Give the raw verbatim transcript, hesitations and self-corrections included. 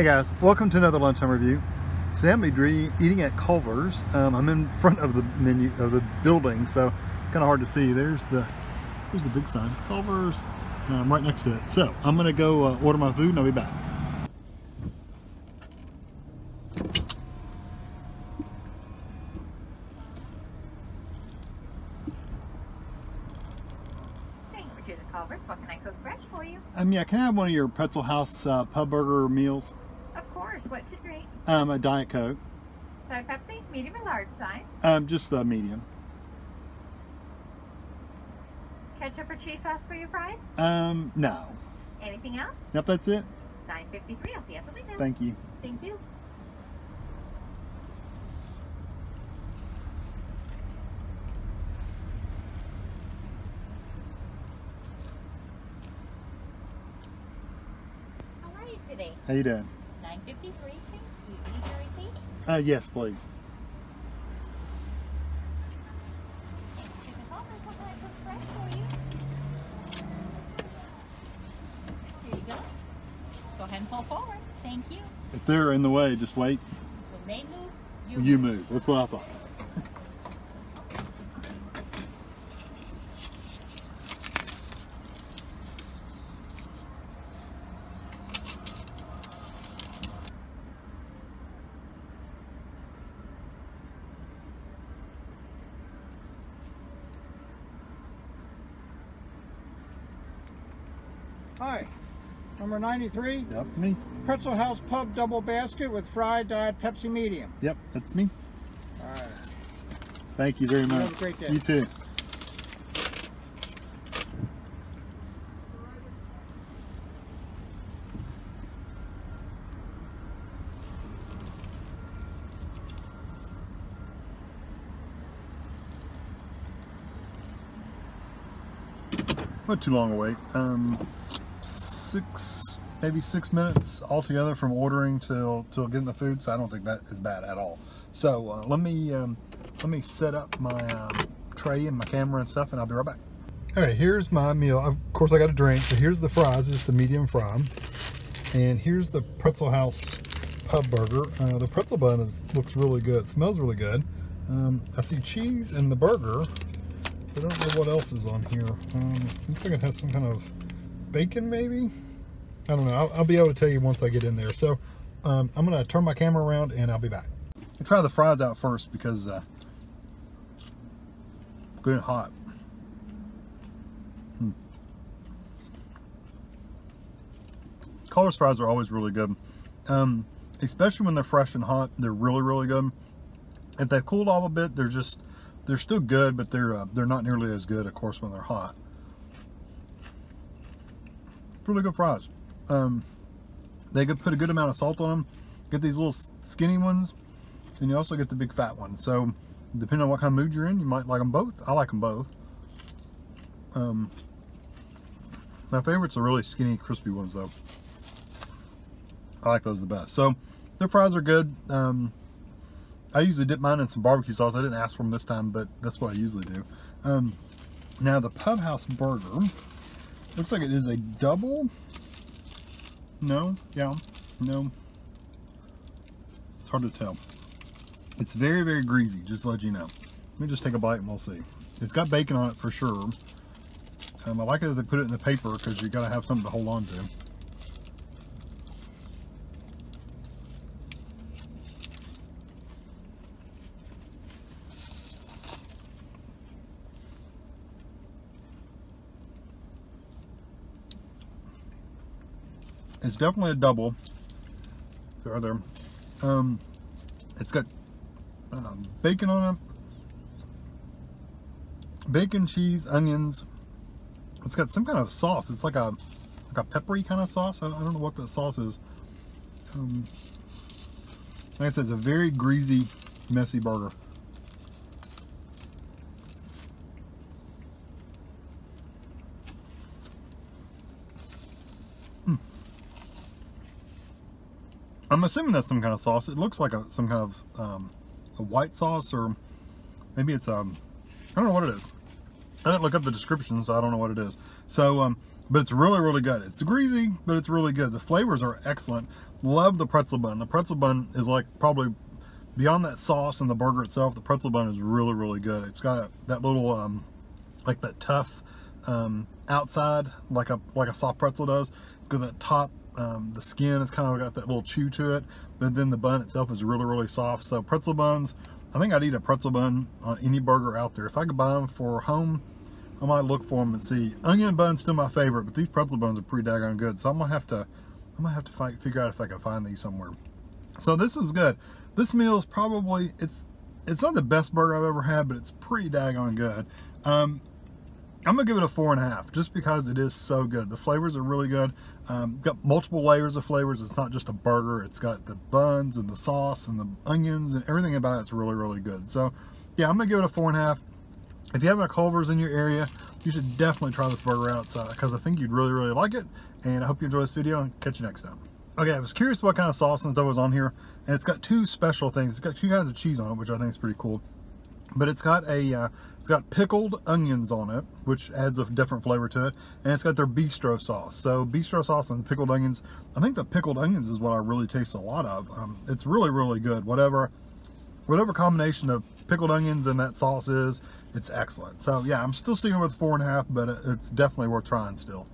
Hey guys, welcome to another Lunchtime Review. Today I'm going to be eating at Culver's. Um, I'm in front of the menu of the building, so it's kind of hard to see. There's the there's the big sign, Culver's. And I'm right next to it. So I'm going to go uh, order my food and I'll be back. Thank you for Culver's. What can I cook fresh for you? Um, yeah, can I have one of your Pretzel Haus uh, Pub Burger meals? What to drink? Um, a Diet Coke. Diet Pepsi, medium or large size? Um, just the medium. Ketchup or cheese sauce for your fries? Um, no. Anything else? Nope, that's it. nine fifty-three, I'll see you at the window. Thank you. Thank you. How are you today? How you doing? nine fifty-three, can you need your receipt? Uh, yes, please. Excuse me, Culver's, what can I cook fresh for you? Here you go. Go ahead and pull forward. Thank you. If they're in the way, just wait. When they move, you move. You move. That's what I thought. Hi, number ninety-three. Yep, me. Pretzel Haus Pub Double Basket with fried Diet Pepsi medium. Yep, that's me. All right. Thank you very much. Have a great day. You too. Not too long a wait. Um, six, maybe six minutes altogether from ordering till till getting the food. So I don't think that is bad at all. So uh, let me um, let me set up my um, tray and my camera and stuff, and I'll be right back. All right, here's my meal. Of course, I got a drink. So here's the fries, just the medium fry, and here's the Pretzel Haus Pub Burger. Uh, the pretzel bun is, looks really good. It smells really good. Um, I see cheese in the burger. I don't know what else is on here. Um, looks like it has some kind of bacon, maybe? I don't know. I'll, I'll be able to tell you once I get in there. So um, I'm going to turn my camera around and I'll be back. I'll try the fries out first because uh, good and hot. Hmm. Culver's fries are always really good. Um, especially when they're fresh and hot. They're really, really good. If they've cooled off a bit, they're just... They're still good, but they're uh, they're not nearly as good, of course, when they're hot. Really good fries. Um, they could put a good amount of salt on them. Get these little skinny ones, and you also get the big fat one. So, depending on what kind of mood you're in, you might like them both. I like them both. Um, my favorites are really skinny, crispy ones, though. I like those the best. So, their fries are good. Um, I usually dip mine in some barbecue sauce. I didn't ask for them this time, but that's what I usually do. Um, now the Pub Haus Burger, looks like it is a double. No, yeah, no. It's hard to tell. It's very, very greasy, just to let you know. Let me just take a bite and we'll see. It's got bacon on it for sure. Um, I like it that they put it in the paper because you gotta have something to hold on to. It's definitely a double. The other, um, it's got um, bacon on it, bacon, cheese, onions. It's got some kind of sauce. It's like a like a peppery kind of sauce. I, I don't know what the sauce is. Um, like I said, it's a very greasy, messy burger. I'm assuming that's some kind of sauce. It looks like a, some kind of um, a white sauce, or maybe it's, um, I don't know what it is. I didn't look up the description, so I don't know what it is. So, um, but it's really, really good. It's greasy, but it's really good. The flavors are excellent. Love the pretzel bun. The pretzel bun is like probably beyond that sauce and the burger itself. The pretzel bun is really, really good. It's got that little um, like that tough um, outside, like a like a soft pretzel does. It's got that top. Um, the skin has kind of got that little chew to it, but then the bun itself is really, really soft. So pretzel buns, I think I'd eat a pretzel bun on any burger out there. If I could buy them for home, I might look for them and see. Onion bun's still my favorite, but these pretzel buns are pretty daggone good. So I'm gonna have to, I'm gonna have to find, figure out if I can find these somewhere. So this is good. This meal is probably, it's, it's not the best burger I've ever had, but it's pretty daggone good. Um, I'm gonna give it a four and a half just because it is so good. The flavors are really good. Um, got multiple layers of flavors. It's not just a burger. It's got the buns and the sauce and the onions and everything about it. It's really, really good. So yeah, I'm gonna give it a four and a half. If you have a Culver's in your area, you should definitely try this burger out because I think you'd really, really like it. And I hope you enjoy this video and catch you next time. Okay, I was curious what kind of sauce and stuff was on here. And it's got two special things. It's got two kinds of cheese on it, which I think is pretty cool. But it's got a, uh, it's got pickled onions on it, which adds a different flavor to it. And it's got their bistro sauce. So bistro sauce and pickled onions. I think the pickled onions is what I really taste a lot of. Um, it's really, really good. Whatever, whatever combination of pickled onions and that sauce is, it's excellent. So yeah, I'm still sticking with four and a half, but it's definitely worth trying still.